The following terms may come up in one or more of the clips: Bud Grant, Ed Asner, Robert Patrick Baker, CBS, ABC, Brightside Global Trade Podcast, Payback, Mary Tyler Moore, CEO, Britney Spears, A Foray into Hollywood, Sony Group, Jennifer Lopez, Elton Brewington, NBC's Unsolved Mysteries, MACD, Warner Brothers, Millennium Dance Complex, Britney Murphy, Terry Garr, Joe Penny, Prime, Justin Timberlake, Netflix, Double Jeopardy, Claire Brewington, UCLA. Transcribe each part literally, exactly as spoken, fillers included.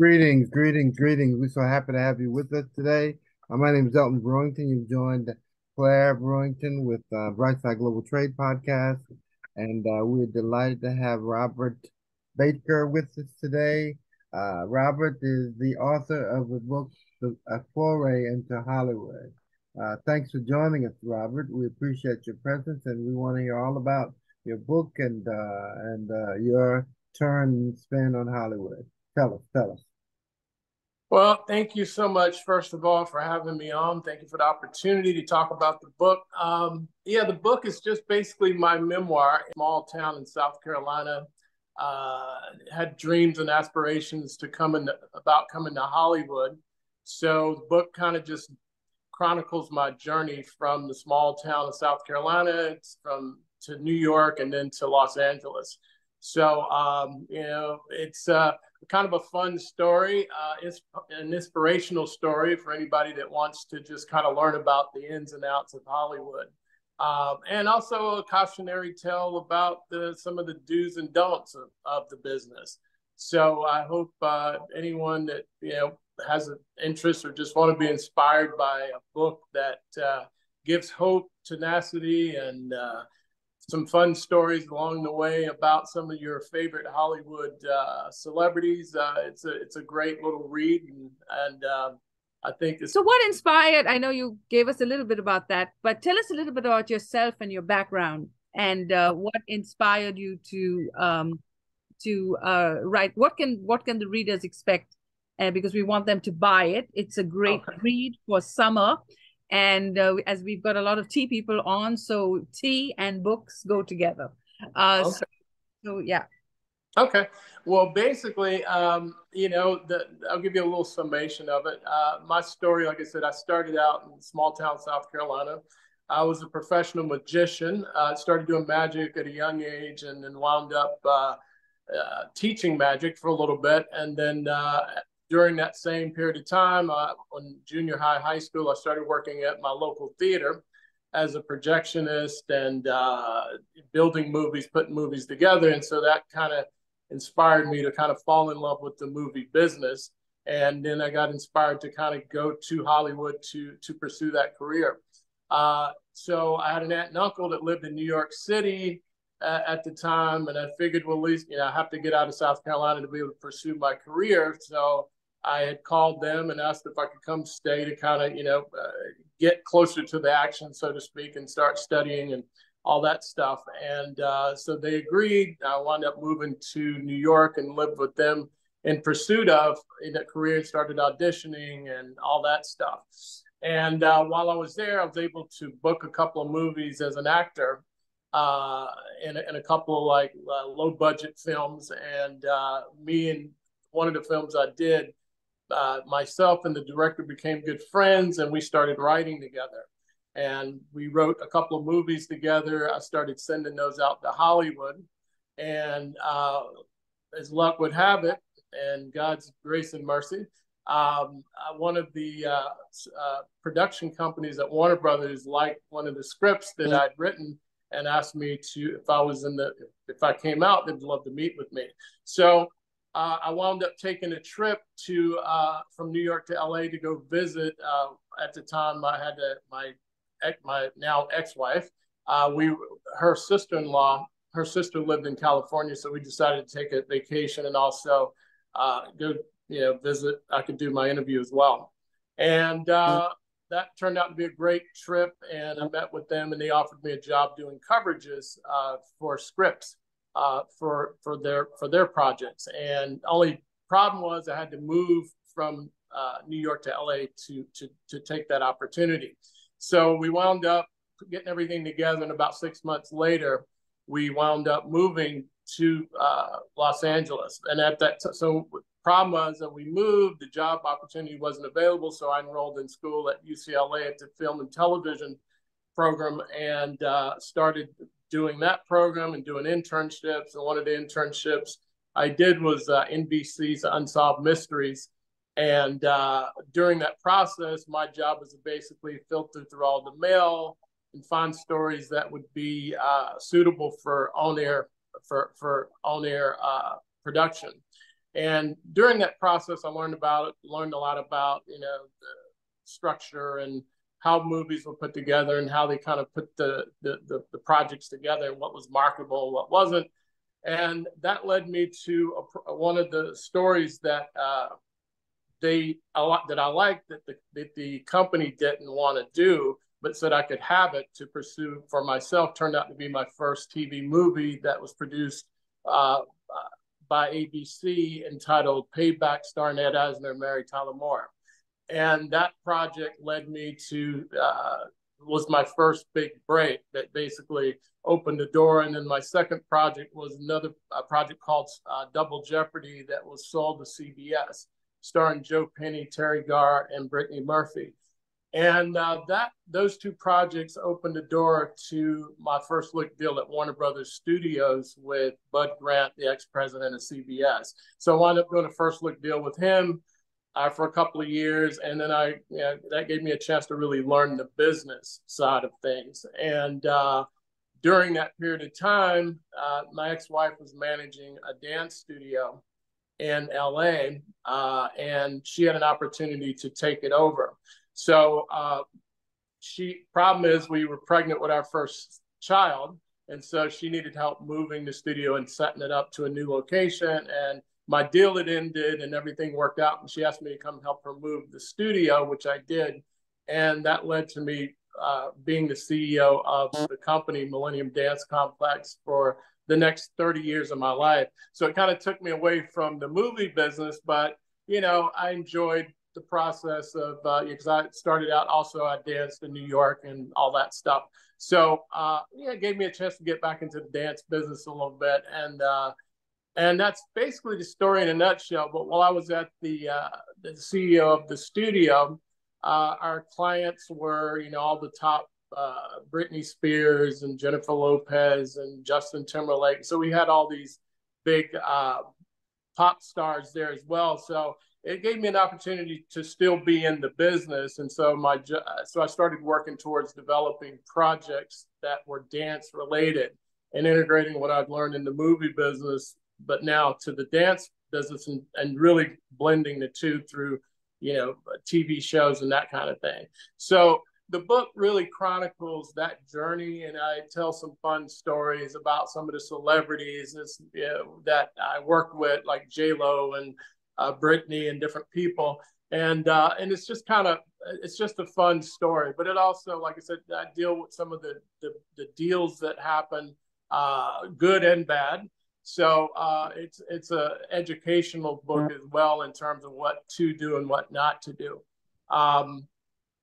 Greetings, greetings, greetings. We're so happy to have you with us today. Uh, my name is Elton Brewington. You've joined Claire Brewington with uh, Brightside Global Trade Podcast. And uh, we're delighted to have Robert Baker with us today. Uh, Robert is the author of the book, A Foray into Hollywood. Uh, thanks for joining us, Robert. We appreciate your presence, and we want to hear all about your book and uh, and uh, your turn and spin on Hollywood. Tell us, tell us. Well, thank you so much, first of all, for having me on. Thank you for the opportunity to talk about the book. Um, yeah, the book is just basically my memoir. A small town in South Carolina. Uh, had dreams and aspirations to come in, about coming to Hollywood. So the book kind of just chronicles my journey from the small town of South Carolina from to New York and then to Los Angeles. So, um, you know, it's uh, kind of a fun story. Uh, it's an inspirational story for anybody that wants to just kind of learn about the ins and outs of Hollywood. Um, and also a cautionary tale about the, some of the do's and don'ts of, of the business. So I hope uh, anyone that, you know, has an interest or just want to be inspired by a book that uh, gives hope, tenacity, and uh, some fun stories along the way about some of your favorite Hollywood uh, celebrities. Uh, it's a it's a great little read, and, and uh, I think it's... So what inspired, I know you gave us a little bit about that, but tell us a little bit about yourself and your background, and uh, what inspired you to um, to uh, write. What can, what can the readers expect? Uh, because we want them to buy it. It's a great okay. read for summer. And uh, as we've got a lot of tea people on, so tea and books go together. Uh, okay. so, so, yeah. Okay. Well, basically, um, you know, the, I'll give you a little summation of it. Uh, my story, like I said, I started out in small town South Carolina. I was a professional magician. I uh, started doing magic at a young age, and then wound up uh, uh, teaching magic for a little bit. And then uh, during that same period of time, uh, on junior high, high school, I started working at my local theater as a projectionist and uh, building movies, putting movies together. And so that kind of inspired me to kind of fall in love with the movie business. And then I got inspired to kind of go to Hollywood to, to pursue that career. Uh, so I had an aunt and uncle that lived in New York City uh, at the time. And I figured, well, at least, you know, I have to get out of South Carolina to be able to pursue my career. So I had called them and asked if I could come stay to kind of, you know, uh, get closer to the action, so to speak, and start studying and all that stuff. And uh, so they agreed. I wound up moving to New York and lived with them in pursuit of in that career, started auditioning and all that stuff. And uh, while I was there, I was able to book a couple of movies as an actor uh, in, in a couple of like uh, low budget films. And uh, me and one of the films I did, Uh, myself and the director became good friends, and we started writing together, and we wrote a couple of movies together. I started sending those out to Hollywood, and uh, as luck would have it, and God's grace and mercy, um, uh, one of the uh, uh, production companies at Warner Brothers liked one of the scripts that I'd written and asked me to, if I was in the, if I came out, they'd love to meet with me. So Uh, I wound up taking a trip to uh, from New York to L A to go visit. Uh, at the time, I had to, my my now ex-wife. Uh, we her sister-in-law. Her sister lived in California, so we decided to take a vacation and also uh, go, you know, visit. I could do my interview as well, and uh, that turned out to be a great trip. And I met with them, and they offered me a job doing coverages uh, for scripts. Uh, for for their for their projects. And only problem was I had to move from uh, New York to L A to to to take that opportunity. So we wound up getting everything together, and about six months later, we wound up moving to uh, Los Angeles. And at that, so problem was that we moved. The job opportunity wasn't available, so I enrolled in school at U C L A at the Film and Television program, and uh, started doing that program and doing internships. And one of the internships I did was uh, N B C's Unsolved Mysteries. And uh, during that process, my job was to basically filter through all the mail and find stories that would be uh, suitable for on-air for, for on-air uh, production. And during that process, I learned about it, learned a lot about, you know, the structure and how movies were put together and how they kind of put the, the, the, the projects together, what was marketable, what wasn't. And that led me to a, one of the stories that uh, they a lot that I liked that the, that the company didn't want to do, but said I could have it to pursue for myself, turned out to be my first T V movie that was produced uh, by A B C entitled Payback, starring Ed Asner and Mary Tyler Moore. And that project led me to, uh, was my first big break that basically opened the door. And then my second project was another uh, project called uh, Double Jeopardy that was sold to C B S, starring Joe Penny, Terry Garr, and Britney Murphy. And uh, that those two projects opened the door to my first look deal at Warner Brothers Studios with Bud Grant, the ex-president of C B S. So I wound up doing a first look deal with him Uh, for a couple of years, and then I you know, that gave me a chance to really learn the business side of things. And uh, during that period of time, uh, my ex-wife was managing a dance studio in L A, uh, and she had an opportunity to take it over. So uh, she problem is we were pregnant with our first child, and so she needed help moving the studio and setting it up to a new location. And my deal had ended and everything worked out, and she asked me to come help her move the studio, which I did. And that led to me uh, being the C E O of the company, Millennium Dance Complex, for the next thirty years of my life. So it kind of took me away from the movie business, but, you know, I enjoyed the process of, uh, because I started out also, I danced in New York and all that stuff. So uh, yeah, it gave me a chance to get back into the dance business a little bit. And, uh, And that's basically the story in a nutshell. But while I was at the, uh, the C E O of the studio, uh, our clients were, you know, all the top uh, Britney Spears and Jennifer Lopez and Justin Timberlake. So we had all these big uh, pop stars there as well. So it gave me an opportunity to still be in the business. And so my so I started working towards developing projects that were dance related and integrating what I've learned in the movie business, but now to the dance business, and, and really blending the two through, you know, T V shows and that kind of thing. So the book really chronicles that journey, and I tell some fun stories about some of the celebrities this, you know, that I worked with, like J Lo and uh, Britney and different people. And uh, and it's just kind of, it's just a fun story. But it also, like I said, I deal with some of the, the, the deals that happen, uh, good and bad. So uh, it's it's a educational book as well in terms of what to do and what not to do. Um,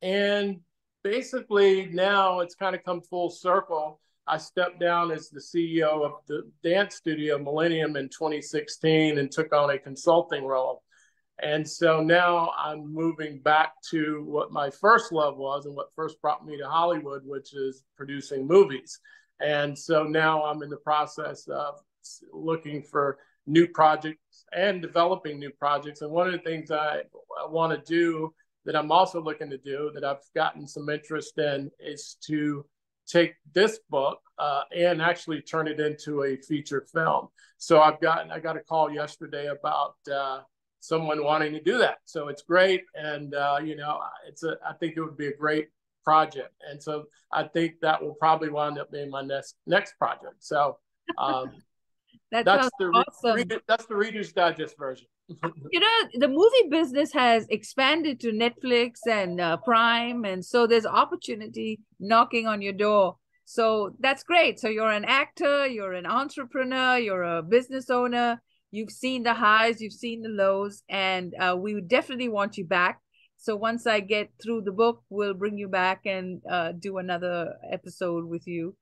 and basically now it's kind of come full circle. I stepped down as the C E O of the dance studio Millennium in twenty sixteen and took on a consulting role. And so now I'm moving back to what my first love was and what first brought me to Hollywood, which is producing movies. And so now I'm in the process of looking for new projects and developing new projects. And one of the things I, I want to do that I'm also looking to do that I've gotten some interest in is to take this book uh, and actually turn it into a feature film. So I've gotten, I got a call yesterday about uh, someone wanting to do that. So it's great. And, uh, you know, it's a, I think it would be a great project. And so I think that will probably wind up being my next, next project. So, um, That that's the awesome. Reader, that's the Reader's Digest version. You know, the movie business has expanded to Netflix and uh, Prime, and so there's opportunity knocking on your door. So that's great. So you're an actor, you're an entrepreneur, you're a business owner. You've seen the highs, you've seen the lows, and uh, we would definitely want you back. So once I get through the book, we'll bring you back and uh, do another episode with you.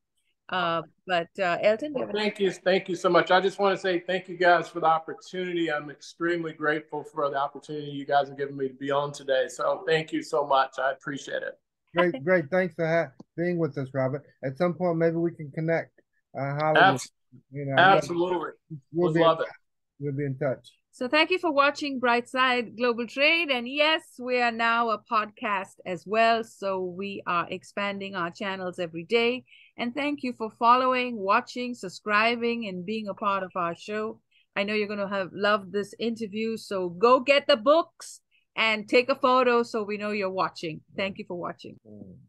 Uh, but uh, Elton, well, thank you, thank you so much. I just want to say thank you guys for the opportunity. I'm extremely grateful for the opportunity you guys have given me to be on today. So thank you so much. I appreciate it. Great, great. Thanks for ha being with us, Robert. At some point, maybe we can connect. Uh, Hollywood, you know, absolutely, we'll Would love it. We'll be in touch. So thank you for watching Brightside Global Trade. And yes, we are now a podcast as well. So we are expanding our channels every day. And thank you for following, watching, subscribing, and being a part of our show. I know you're going to have loved this interview. So go get the books and take a photo so we know you're watching. Thank you for watching. Mm.